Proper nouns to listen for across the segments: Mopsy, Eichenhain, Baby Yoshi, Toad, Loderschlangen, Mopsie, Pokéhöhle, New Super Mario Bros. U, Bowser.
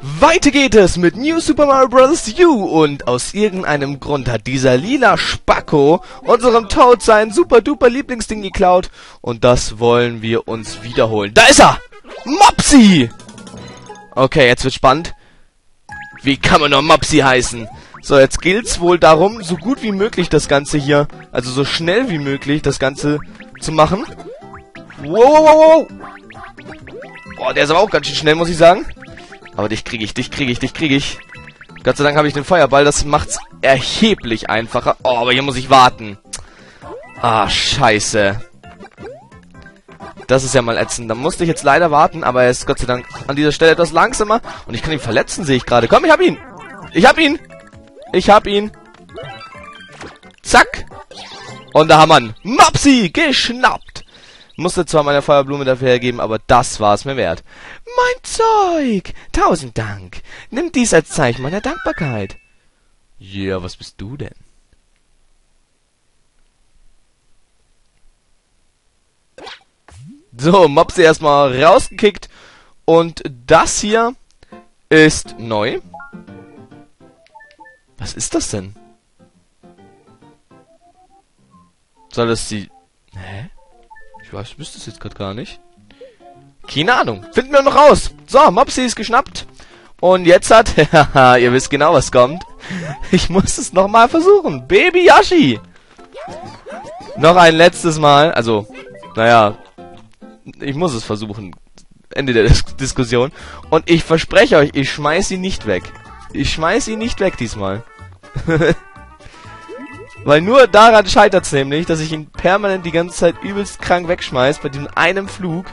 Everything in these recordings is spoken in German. Weiter geht es mit New Super Mario Bros. U und aus irgendeinem Grund hat dieser lila Spacko unserem Toad sein super duper Lieblingsding geklaut und das wollen wir uns wiederholen. Da ist er! Mopsy! Okay, jetzt wird spannend. Wie kann man nur Mopsy heißen? So, jetzt gilt's wohl darum, so gut wie möglich das Ganze hier, also so schnell wie möglich das Ganze zu machen. Wow! Boah, der ist aber auch ganz schön schnell, muss ich sagen. Aber dich krieg ich. Gott sei Dank habe ich den Feuerball, das macht's erheblich einfacher. Oh, aber hier muss ich warten. Ah, scheiße. Das ist ja mal ätzend. Da musste ich jetzt leider warten, aber er ist Gott sei Dank an dieser Stelle etwas langsamer. Und ich kann ihn verletzen, sehe ich gerade. Komm, ich hab ihn. Zack. Und da haben wir ihn. Mopsy, geschnappt. Musste zwar meine Feuerblume dafür hergeben, aber das war es mir wert. Mein Zeug! 1000 Dank! Nimm dies als Zeichen meiner Dankbarkeit. Ja, yeah, was bist du denn? So, Mopsy erstmal rausgekickt. Und das hier ist neu. Was ist das denn? Soll das die... Hä? Ich weiß, ich wüsste es jetzt gerade gar nicht. Keine Ahnung. Finden wir noch raus. So, Mopsy ist geschnappt. Und jetzt hat... Haha, ihr wisst genau, was kommt. Ich muss es nochmal versuchen. Baby Yoshi. Noch ein letztes Mal. Also, naja. Ich muss es versuchen. Ende der Diskussion. Und ich verspreche euch, ich schmeiß ihn nicht weg. Ich schmeiß ihn nicht weg diesmal. Weil nur daran scheitert es nämlich, dass ich ihn permanent die ganze Zeit übelst krank wegschmeiß bei diesem einen Flug.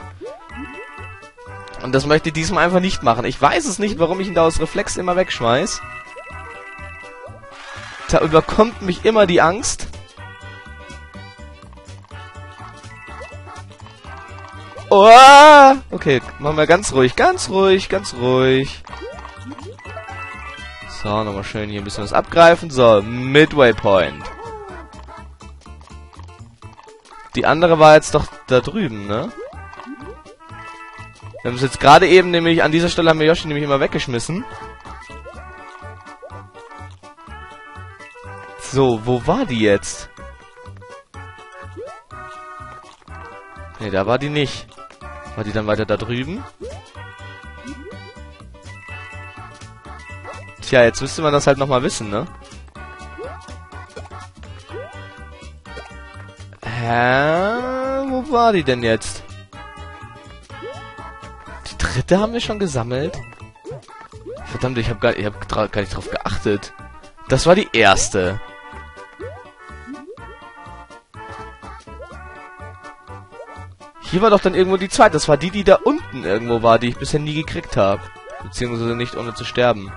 Und das möchte ich diesmal einfach nicht machen. Ich weiß es nicht, warum ich ihn da aus Reflex immer wegschmeiß. Da überkommt mich immer die Angst. Oh! Okay, machen wir ganz ruhig. So, nochmal schön hier ein bisschen was abgreifen. So, Midway Point. Die andere war jetzt doch da drüben, ne? Wir haben es jetzt gerade eben nämlich, an dieser Stelle haben wir Yoshi nämlich immer weggeschmissen. So, wo war die jetzt? Ne, da war die nicht. War die dann weiter da drüben? Tja, jetzt müsste man das halt nochmal wissen, ne? Hä? Wo war die denn jetzt? Die dritte haben wir schon gesammelt? Verdammt, ich hab gar nicht drauf geachtet. Das war die erste. Hier war doch dann irgendwo die zweite. Das war die da unten irgendwo war, die ich bisher nie gekriegt habe. Beziehungsweise nicht, ohne zu sterben.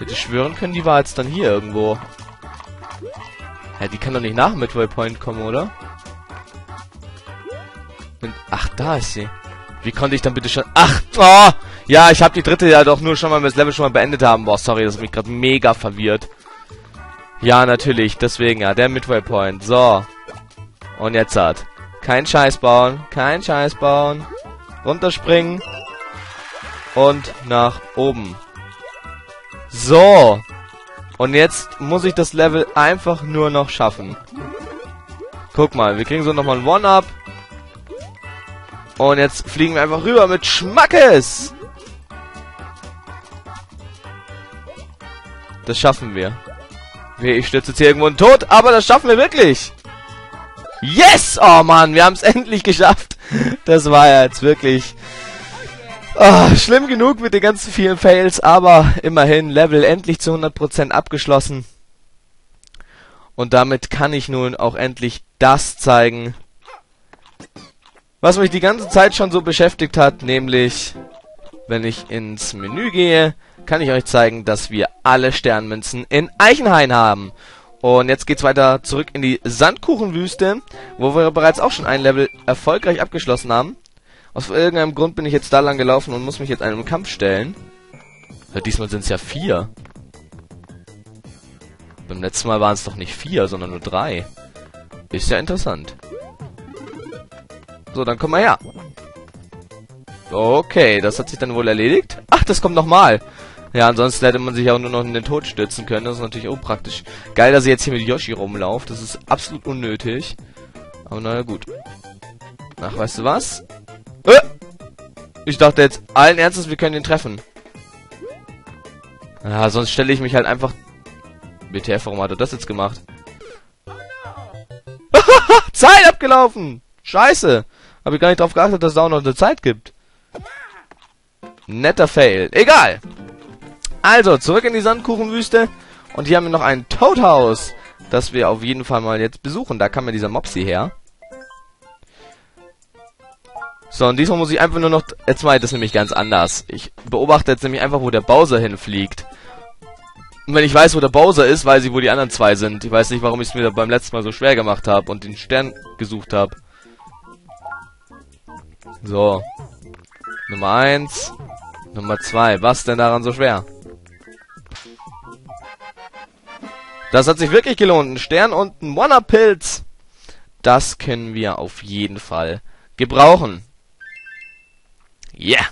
Hätte schwören können, die war jetzt dann hier irgendwo. Ja, die kann doch nicht nach Midway Point kommen, oder? Und, ach, da ist sie. Wie konnte ich dann bitte schon... Ach, oh! Ja, ich habe die dritte ja doch nur schon mal, wenn wir das Level schon mal beendet haben. Boah, sorry, das hat mich gerade mega verwirrt. Ja, natürlich, deswegen ja, der Midway Point. So. Und jetzt hat. Kein Scheiß bauen. Runterspringen. Und nach oben. So. Und jetzt muss ich das Level einfach nur noch schaffen. Guck mal, wir kriegen so nochmal ein One-Up. Und jetzt fliegen wir einfach rüber mit Schmackes. Das schaffen wir. Ich stürze jetzt hier irgendwo in Tod, aber das schaffen wir wirklich. Yes! Oh Mann, wir haben es endlich geschafft. Das war ja jetzt wirklich... Oh, schlimm genug mit den ganzen vielen Fails, aber immerhin Level endlich zu 100% abgeschlossen. Und damit kann ich nun auch endlich das zeigen, was mich die ganze Zeit schon so beschäftigt hat, nämlich, wenn ich ins Menü gehe, kann ich euch zeigen, dass wir alle Sternmünzen in Eichenhain haben. Und jetzt geht's weiter zurück in die Sandkuchenwüste, wo wir bereits auch schon ein Level erfolgreich abgeschlossen haben. Aus irgendeinem Grund bin ich jetzt da lang gelaufen und muss mich jetzt einem Kampf stellen. Ja, diesmal sind es ja 4. Beim letzten Mal waren es doch nicht 4, sondern nur 3. Ist ja interessant. So, dann komm mal her. Okay, das hat sich dann wohl erledigt. Ach, das kommt nochmal. Ja, ansonsten hätte man sich auch nur noch in den Tod stürzen können. Das ist natürlich unpraktisch. Geil, dass ich jetzt hier mit Yoshi rumlaufe. Das ist absolut unnötig. Aber naja, gut. Ach, weißt du was? Ich dachte jetzt, allen Ernstes, wir können ihn treffen. Ja, sonst stelle ich mich halt einfach... WTF, warum hat er das jetzt gemacht? Zeit abgelaufen! Scheiße! Hab ich gar nicht drauf geachtet, dass es auch noch eine Zeit gibt. Netter Fail. Egal! Also, zurück in die Sandkuchenwüste. Und hier haben wir noch ein Toadhaus, das wir auf jeden Fall mal jetzt besuchen. Da kam ja dieser Mopsi her. So, und diesmal muss ich einfach nur noch... Jetzt mache ich das nämlich ganz anders. Ich beobachte jetzt nämlich einfach, wo der Bowser hinfliegt. Und wenn ich weiß, wo der Bowser ist, weiß ich, wo die anderen zwei sind. Ich weiß nicht, warum ich es mir beim letzten Mal so schwer gemacht habe und den Stern gesucht habe. So. Nummer 1. Nummer 2. Was denn daran so schwer? Das hat sich wirklich gelohnt. Ein Stern und ein Wanna-Pilz. Das können wir auf jeden Fall gebrauchen. Yeah.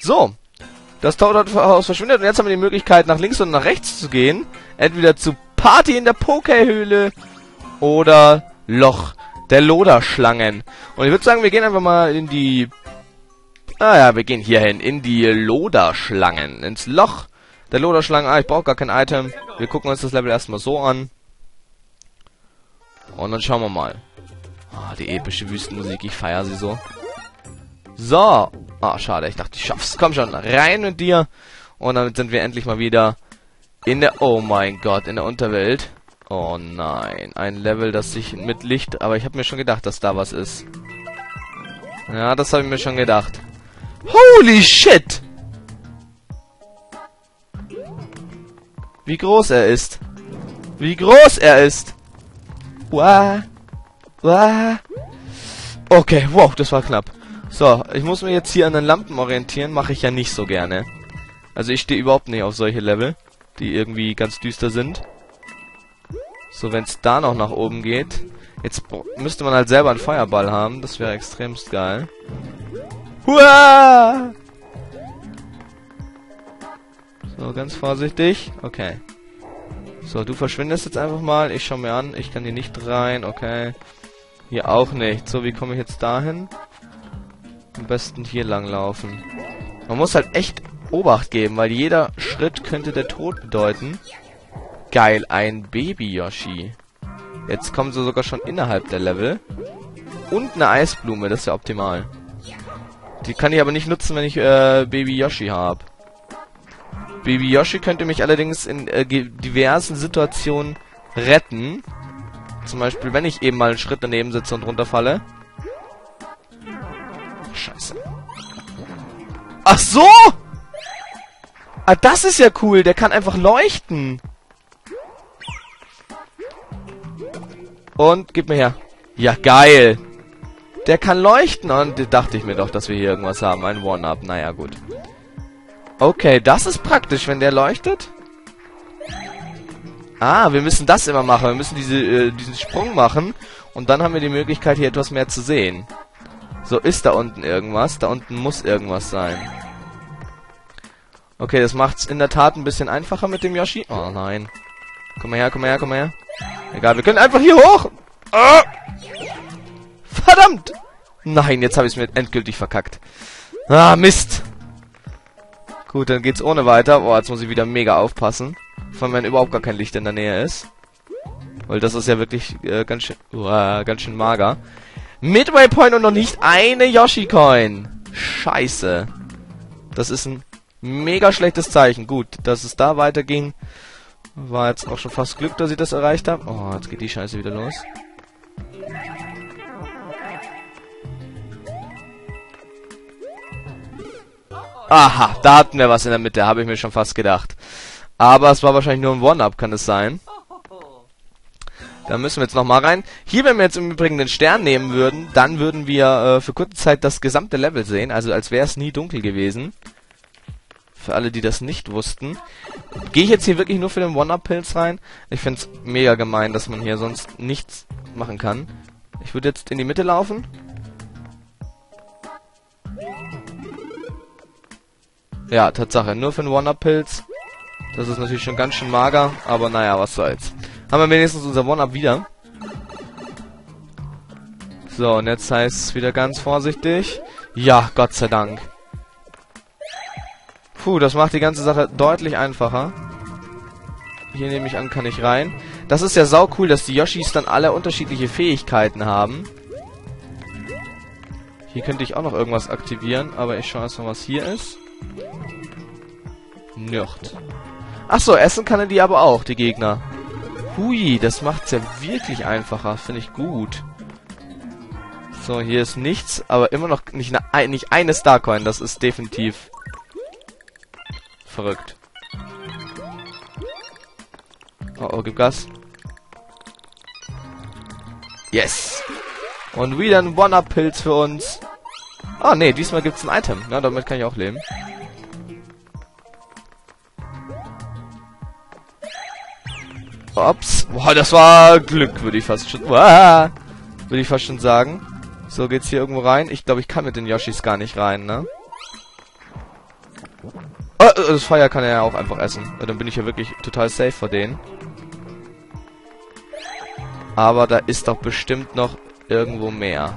So. Das Toadhaus verschwindet und jetzt haben wir die Möglichkeit, nach links und nach rechts zu gehen. Entweder zu Party in der Pokéhöhle oder Loch der Loderschlangen. Und ich würde sagen, wir gehen einfach mal in die... Naja, wir gehen hier hin, in die Loderschlangen. Ins Loch der Loderschlangen. Ah, ich brauche gar kein Item. Wir gucken uns das Level erstmal so an. Und dann schauen wir mal. Ah, die epische Wüstenmusik, ich feiere sie so. So. Ah, schade, ich dachte, ich schaff's. Komm schon, rein mit dir. Und damit sind wir endlich mal wieder in der... Oh mein Gott, in der Unterwelt. Oh nein, ein Level, das sich mit Licht... Aber ich habe mir schon gedacht, dass da was ist. Ja, das habe ich mir schon gedacht. Holy shit! Wie groß er ist. Wie groß er ist. Wow. Wow. Okay, wow, das war knapp. So, ich muss mich jetzt hier an den Lampen orientieren. Mache ich ja nicht so gerne. Also ich stehe überhaupt nicht auf solche Level, die irgendwie ganz düster sind. So, wenn es da noch nach oben geht. Jetzt müsste man halt selber einen Feuerball haben. Das wäre extremst geil. Huah! So, ganz vorsichtig. Okay. So, du verschwindest jetzt einfach mal. Ich schaue mir an. Ich kann hier nicht rein. Okay. Hier auch nicht. So, wie komme ich jetzt dahin? Am besten hier lang laufen. Man muss halt echt Obacht geben, weil jeder Schritt könnte der Tod bedeuten. Geil, ein Baby Yoshi. Jetzt kommen sie sogar schon innerhalb der Level. Und eine Eisblume, das ist ja optimal. Die kann ich aber nicht nutzen, wenn ich Baby Yoshi habe. Baby Yoshi könnte mich allerdings in diversen Situationen retten. Zum Beispiel, wenn ich eben mal einen Schritt daneben sitze und runterfalle. Scheiße. Ach so! Ah, das ist ja cool. Der kann einfach leuchten. Und, gib mir her. Ja, geil. Der kann leuchten. Und dachte ich mir doch, dass wir hier irgendwas haben. Ein One-Up. Naja, gut. Okay, das ist praktisch, wenn der leuchtet. Ah, wir müssen das immer machen. Wir müssen diesen Sprung machen. Und dann haben wir die Möglichkeit, hier etwas mehr zu sehen. So, ist da unten irgendwas? Da unten muss irgendwas sein. Okay, das macht's in der Tat ein bisschen einfacher mit dem Yoshi. Oh nein. Komm mal her, komm mal her, komm mal her. Egal, wir können einfach hier hoch. Oh. Verdammt. Nein, jetzt habe ich es mir endgültig verkackt. Ah, Mist. Gut, dann geht's ohne weiter. Boah, jetzt muss ich wieder mega aufpassen. Vor allem, wenn überhaupt gar kein Licht in der Nähe ist. Weil das ist ja wirklich ganz schön mager. Midway Point und noch nicht eine Yoshi-Coin. Scheiße. Das ist ein mega schlechtes Zeichen. Gut, dass es da weiterging. War jetzt auch schon fast Glück, dass ich das erreicht habe. Oh, jetzt geht die Scheiße wieder los. Aha, da hatten wir was in der Mitte. Habe ich mir schon fast gedacht. Aber es war wahrscheinlich nur ein One-Up, kann es sein. Da müssen wir jetzt nochmal rein. Hier, wenn wir jetzt im Übrigen den Stern nehmen würden, dann würden wir für kurze Zeit das gesamte Level sehen. Also als wäre es nie dunkel gewesen. Für alle, die das nicht wussten. Gehe ich jetzt hier wirklich nur für den One-Up-Pilz rein? Ich finde es mega gemein, dass man hier sonst nichts machen kann. Ich würde jetzt in die Mitte laufen. Ja, Tatsache, nur für einen One-Up-Pilz. Das ist natürlich schon ganz schön mager, aber naja, was soll's. Haben wir wenigstens unser One-Up wieder. So, und jetzt heißt es wieder ganz vorsichtig. Ja, Gott sei Dank. Puh, das macht die ganze Sache deutlich einfacher. Hier nehme ich an, kann ich rein. Das ist ja sau cool, dass die Yoshis dann alle unterschiedliche Fähigkeiten haben. Hier könnte ich auch noch irgendwas aktivieren, aber ich schaue erst mal, was hier ist. Nicht. Achso, essen kann die aber auch, die Gegner. Hui, das macht's ja wirklich einfacher. Finde ich gut. So, hier ist nichts, aber immer noch nicht eine Starcoin. Das ist definitiv verrückt. Oh, oh, gib Gas. Yes! Und wieder ein One-Up-Pilz für uns. Oh, nee, diesmal gibt's ein Item. Na, damit kann ich auch leben. Ups. Boah, das war Glück, würde ich fast schon... Wow, würde ich fast schon sagen. So, geht's hier irgendwo rein? Ich glaube, ich kann mit den Yoshis gar nicht rein, ne? Oh, das Feuer kann er ja auch einfach essen. Dann bin ich ja wirklich total safe vor denen. Aber da ist doch bestimmt noch irgendwo mehr.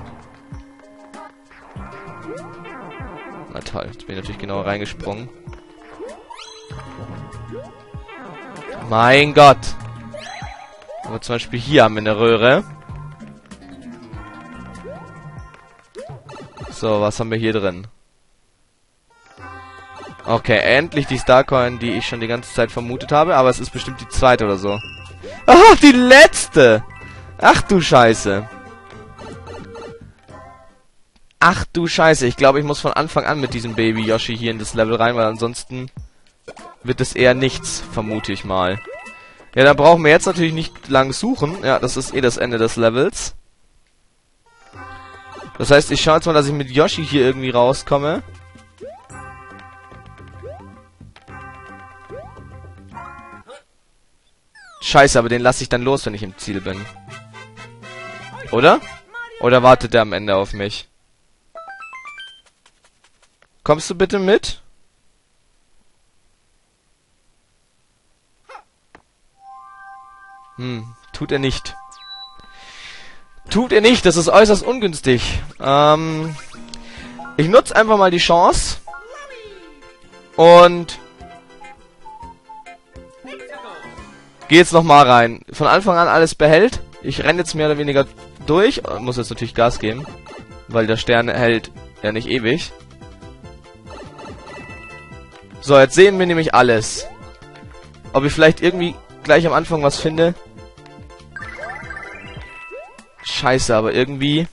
Na toll, jetzt bin ich natürlich genau reingesprungen. Mein Gott! Aber zum Beispiel hier haben wir eine Röhre. So, was haben wir hier drin? Okay, endlich die Starcoin, die ich schon die ganze Zeit vermutet habe. Aber es ist bestimmt die zweite oder so. Oh, die letzte! Ach du Scheiße! Ach du Scheiße, ich glaube, ich muss von Anfang an mit diesem Baby Yoshi hier in das Level rein, weil ansonsten wird es eher nichts, vermute ich mal. Ja, da brauchen wir jetzt natürlich nicht lang suchen. Ja, das ist eh das Ende des Levels. Das heißt, ich schaue jetzt mal, dass ich mit Yoshi hier irgendwie rauskomme. Scheiße, aber den lasse ich dann los, wenn ich im Ziel bin. Oder? Oder wartet der am Ende auf mich? Kommst du bitte mit? Hm, tut er nicht. Tut er nicht, das ist äußerst ungünstig. Ich nutze einfach mal die Chance. Und... Geh jetzt nochmal rein. Von Anfang an alles behält. Ich renne jetzt mehr oder weniger durch. Muss jetzt natürlich Gas geben. Weil der Stern hält ja nicht ewig. So, jetzt sehen wir nämlich alles. Ob ich vielleicht irgendwie gleich am Anfang was finde. Scheiße, aber irgendwie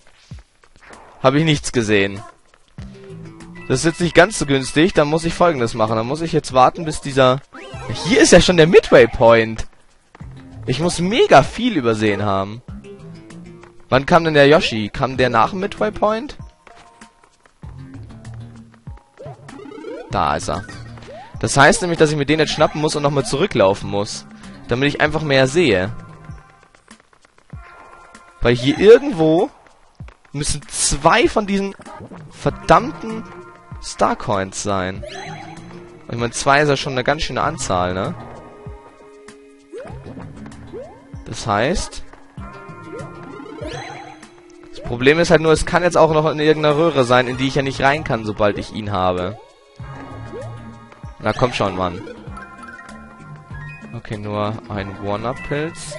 habe ich nichts gesehen. Das ist jetzt nicht ganz so günstig. Dann muss ich Folgendes machen. Dann muss ich jetzt warten, bis dieser... Hier ist ja schon der Midway Point. Ich muss mega viel übersehen haben. Wann kam denn der Yoshi? Kam der nach dem Midway Point? Da ist er. Das heißt nämlich, dass ich mir den jetzt schnappen muss und nochmal zurücklaufen muss. Damit ich einfach mehr sehe. Weil hier irgendwo müssen zwei von diesen verdammten Starcoins sein. Und ich meine, zwei ist ja schon eine ganz schöne Anzahl, ne? Das heißt... Das Problem ist halt nur, es kann jetzt auch noch in irgendeiner Röhre sein, in die ich ja nicht rein kann, sobald ich ihn habe. Na komm schon, Mann. Okay, nur ein One-Up-Pilz.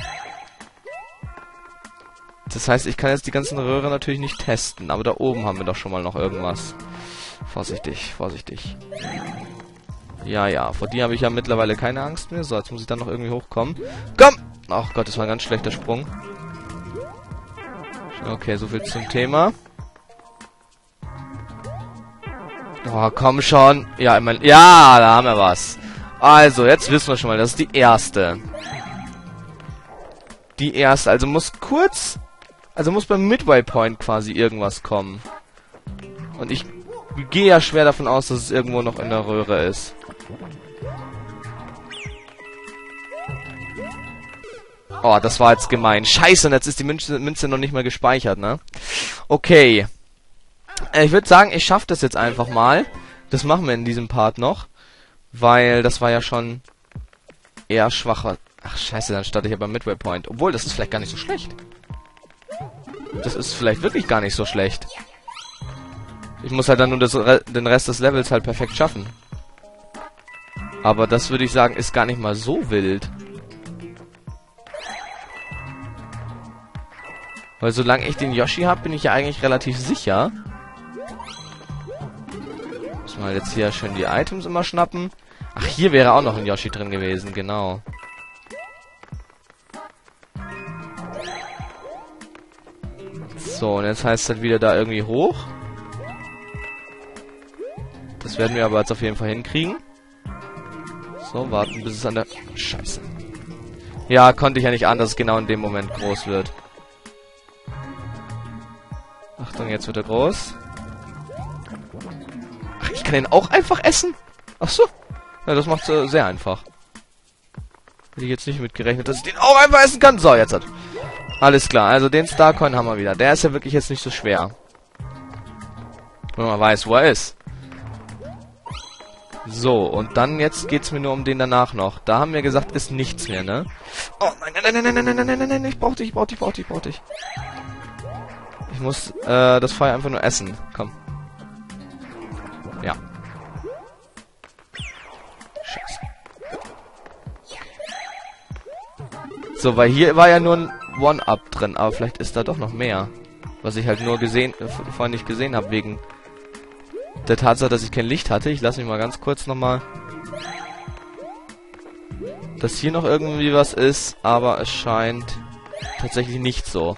Das heißt, ich kann jetzt die ganzen Röhre natürlich nicht testen. Aber da oben haben wir doch schon mal noch irgendwas. Vorsichtig, vorsichtig. Ja, ja, vor die habe ich ja mittlerweile keine Angst mehr. So, jetzt muss ich dann noch irgendwie hochkommen. Komm! Ach Gott, das war ein ganz schlechter Sprung. Okay, soviel zum Thema. Oh, komm schon. Ja, ich meine... Ja, da haben wir was. Also, jetzt wissen wir schon mal, das ist die erste. Die erste. Also muss kurz... Also muss beim Midway Point quasi irgendwas kommen. Und ich gehe ja schwer davon aus, dass es irgendwo noch in der Röhre ist. Oh, das war jetzt gemein. Scheiße, und jetzt ist die Münze noch nicht mal gespeichert, ne? Okay. Ich würde sagen, ich schaffe das jetzt einfach mal. Das machen wir in diesem Part noch. Weil das war ja schon eher schwacher. Ach scheiße, dann starte ich aber Midway Point. Obwohl, das ist vielleicht gar nicht so schlecht. Das ist vielleicht wirklich gar nicht so schlecht. Ich muss halt dann nur den Rest des Levels halt perfekt schaffen. Aber das würde ich sagen, ist gar nicht mal so wild. Weil solange ich den Yoshi habe, bin ich ja eigentlich relativ sicher. Muss mal jetzt hier schön die Items immer schnappen. Ach, hier wäre auch noch ein Yoshi drin gewesen, genau. So, und jetzt heißt es halt wieder da irgendwie hoch. Das werden wir aber jetzt auf jeden Fall hinkriegen. So, warten, bis es an der... Scheiße. Ja, konnte ich ja nicht an, dass es genau in dem Moment groß wird. Achtung, jetzt wird er groß. Ach, ich kann den auch einfach essen? Ach so. Ja, das macht es sehr einfach. Hätte ich jetzt nicht mitgerechnet, dass ich den auch einfach essen kann. So, jetzt hat... Alles klar, also den Starcoin haben wir wieder. Der ist ja wirklich jetzt nicht so schwer. Wenn man weiß, wo er ist. So, und dann jetzt geht's mir nur um den danach noch. Da haben wir gesagt, ist nichts mehr, ne? Oh, nein, ich brauch dich. Ich muss das Feuer einfach nur essen. Komm. Ja. Scheiße. So, weil hier war ja nur ein One-Up drin, aber vielleicht ist da doch noch mehr. Was ich halt nur vorhin nicht gesehen habe, wegen der Tatsache, dass ich kein Licht hatte. Ich lasse mich mal ganz kurz nochmal... Dass hier noch irgendwie was ist, aber es scheint tatsächlich nicht so.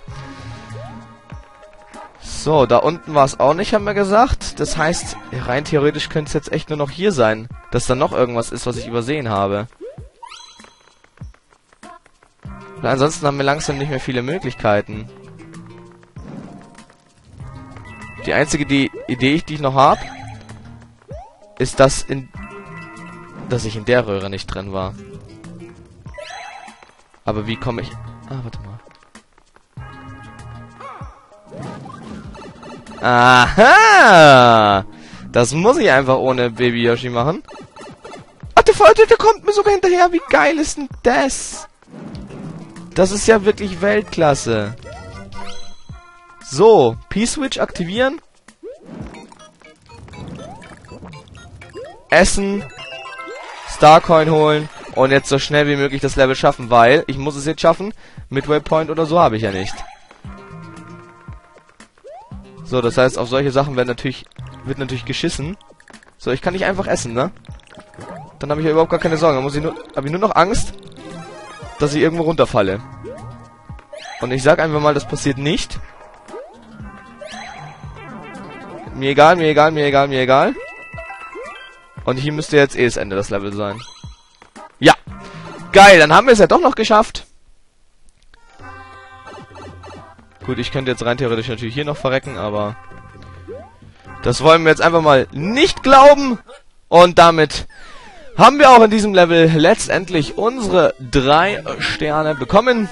So, da unten war es auch nicht, haben wir gesagt. Das heißt, rein theoretisch könnte es jetzt echt nur noch hier sein, dass da noch irgendwas ist, was ich übersehen habe. Und ansonsten haben wir langsam nicht mehr viele Möglichkeiten. Die einzige Idee, die ich noch habe, ist, dass ich in der Röhre nicht drin war. Aber wie komme ich... Ah, warte mal. Aha! Das muss ich einfach ohne Baby Yoshi machen. Ach, der kommt mir sogar hinterher. Wie geil ist denn das? Das ist ja wirklich Weltklasse. So, P-Switch aktivieren. Essen. Starcoin holen. Und jetzt so schnell wie möglich das Level schaffen, weil ich muss es jetzt schaffen. Midway Point oder so habe ich ja nicht. So, das heißt, auf solche Sachen wird natürlich geschissen. So, ich kann nicht einfach essen, ne? Dann habe ich ja überhaupt gar keine Sorgen. Dann muss ich habe ich nur noch Angst, dass ich irgendwo runterfalle. Und ich sag einfach mal, das passiert nicht. Mir egal. Und hier müsste jetzt eh das Ende des Levels sein. Ja. Geil, dann haben wir es ja doch noch geschafft. Gut, ich könnte jetzt rein theoretisch natürlich hier noch verrecken, aber... Das wollen wir jetzt einfach mal nicht glauben. Und damit... haben wir auch in diesem Level letztendlich unsere 3 Sterne bekommen.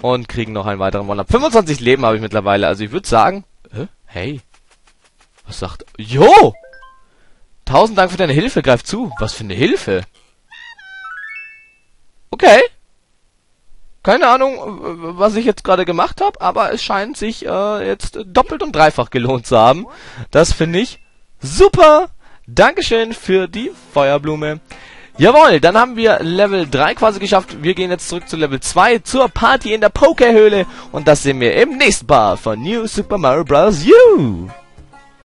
Und kriegen noch einen weiteren One-Up. 25 Leben habe ich mittlerweile. Also ich würde sagen... Hey. Was sagt... Jo! 1000 Dank für deine Hilfe. Greif zu. Was für eine Hilfe? Okay. Keine Ahnung, was ich jetzt gerade gemacht habe. Aber es scheint sich jetzt doppelt und dreifach gelohnt zu haben. Das finde ich super. Dankeschön für die Feuerblume. Jawohl, dann haben wir Level 3 quasi geschafft. Wir gehen jetzt zurück zu Level 2, zur Party in der Pokéhöhle. Und das sehen wir im nächsten Part von New Super Mario Bros. U.